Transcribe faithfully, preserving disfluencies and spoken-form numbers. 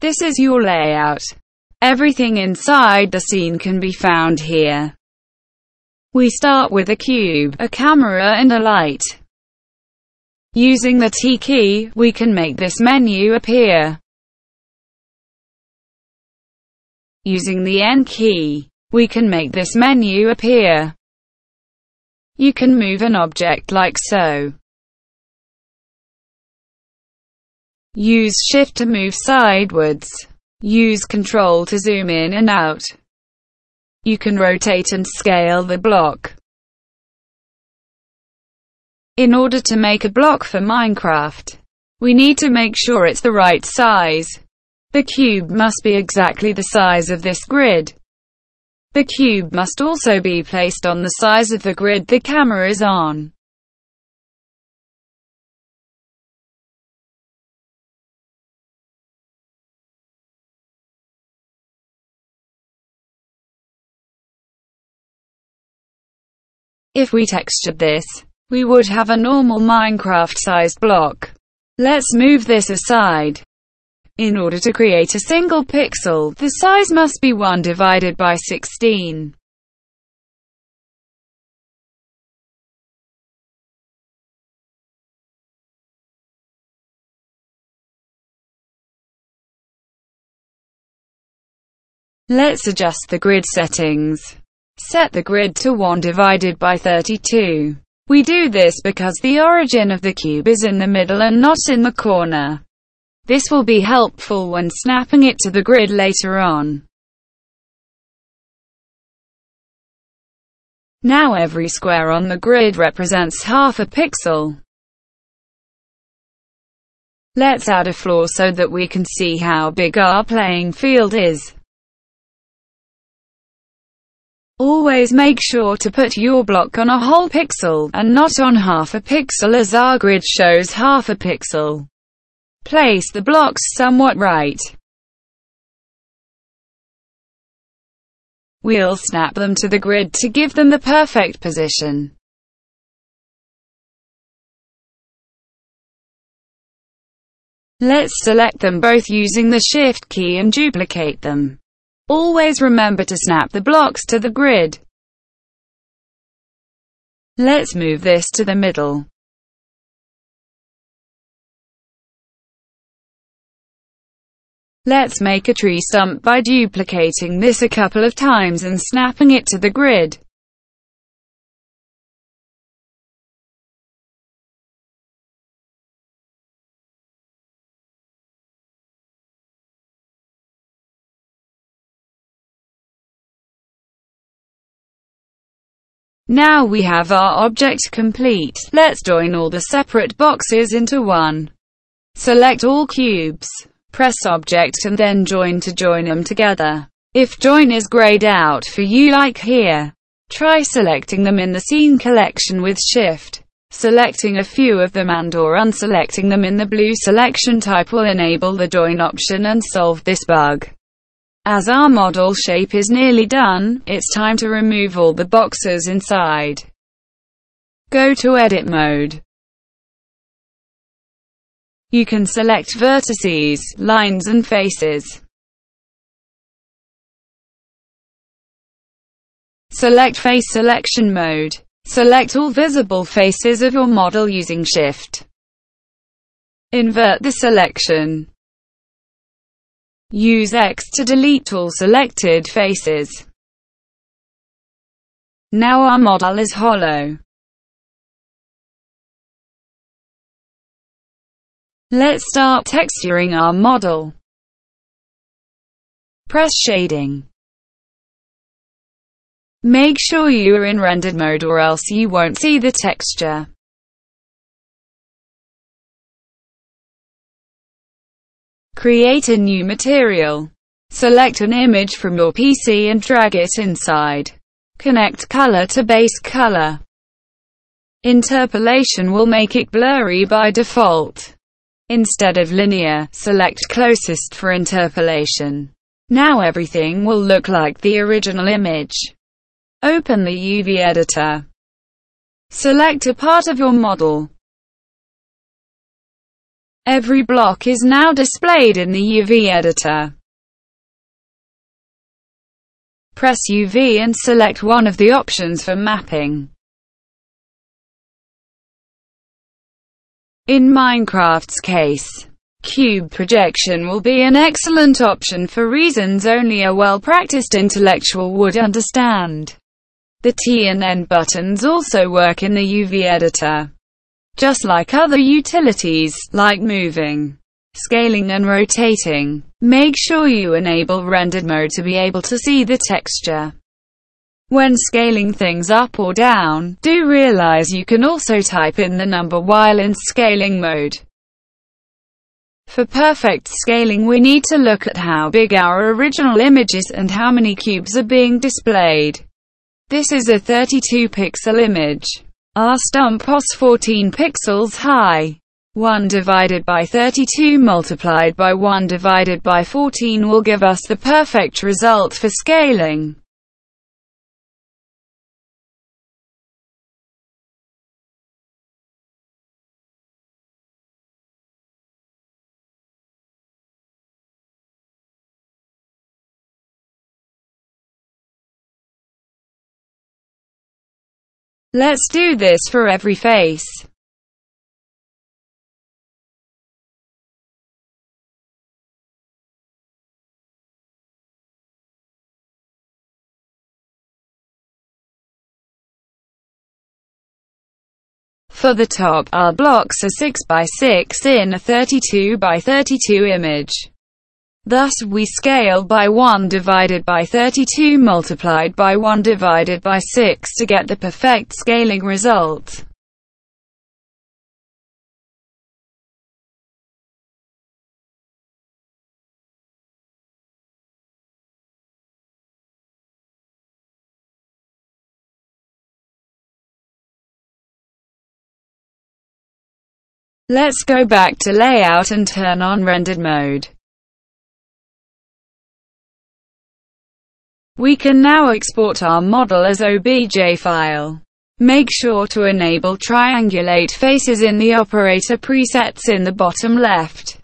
This is your layout. Everything inside the scene can be found here. We start with a cube, a camera and a light. Using the T key, we can make this menu appear. Using the N key, we can make this menu appear. You can move an object like so. Use Shift to move sideways. Use Control to zoom in and out. You can rotate and scale the block. In order to make a block for Minecraft, we need to make sure it's the right size. The cube must be exactly the size of this grid. The cube must also be placed on the size of the grid the camera is on. If we textured this, we would have a normal Minecraft-sized block. Let's move this aside. In order to create a single pixel, the size must be one divided by sixteen. Let's adjust the grid settings. Set the grid to one divided by thirty-two. We do this because the origin of the cube is in the middle and not in the corner. This will be helpful when snapping it to the grid later on. Now every square on the grid represents half a pixel. Let's add a floor so that we can see how big our playing field is. Always make sure to put your block on a whole pixel, and not on half a pixel, as our grid shows half a pixel. Place the blocks somewhat right. We'll snap them to the grid to give them the perfect position. Let's select them both using the Shift key and duplicate them. Always remember to snap the blocks to the grid. Let's move this to the middle. Let's make a tree stump by duplicating this a couple of times and snapping it to the grid. Now we have our object complete. Let's join all the separate boxes into one. Select all cubes, press Object and then Join to join them together. If Join is grayed out for you like here, try selecting them in the scene collection with Shift. Selecting a few of them and or unselecting them in the blue selection type will enable the Join option and solve this bug. As our model shape is nearly done, it's time to remove all the boxes inside. Go to Edit Mode. You can select vertices, lines and faces. Select Face Selection Mode. Select all visible faces of your model using Shift. Invert the selection. Use X to delete all selected faces. Now our model is hollow. Let's start texturing our model. Press Shading. Make sure you are in rendered mode or else you won't see the texture. Create a new material. Select an image from your P C and drag it inside. Connect color to base color. Interpolation will make it blurry by default. Instead of linear, select closest for interpolation. Now everything will look like the original image. Open the U V editor. Select a part of your model. Every block is now displayed in the U V editor. Press U V and select one of the options for mapping. In Minecraft's case, cube projection will be an excellent option for reasons only a well-practiced intellectual would understand. The T and N buttons also work in the U V editor. Just like other utilities, like moving, scaling and rotating, make sure you enable rendered mode to be able to see the texture. When scaling things up or down, do realize you can also type in the number while in scaling mode. For perfect scaling, we need to look at how big our original image is and how many cubes are being displayed. This is a thirty-two pixel image. Our stump was fourteen pixels high. one divided by thirty-two multiplied by one divided by fourteen will give us the perfect result for scaling. Let's do this for every face. For the top, our blocks are six by six in a thirty-two by thirty-two image. Thus, we scale by one divided by thirty-two multiplied by one divided by six to get the perfect scaling result. Let's go back to layout and turn on rendered mode. We can now export our model as O B J file. Make sure to enable triangulate faces in the operator presets in the bottom left.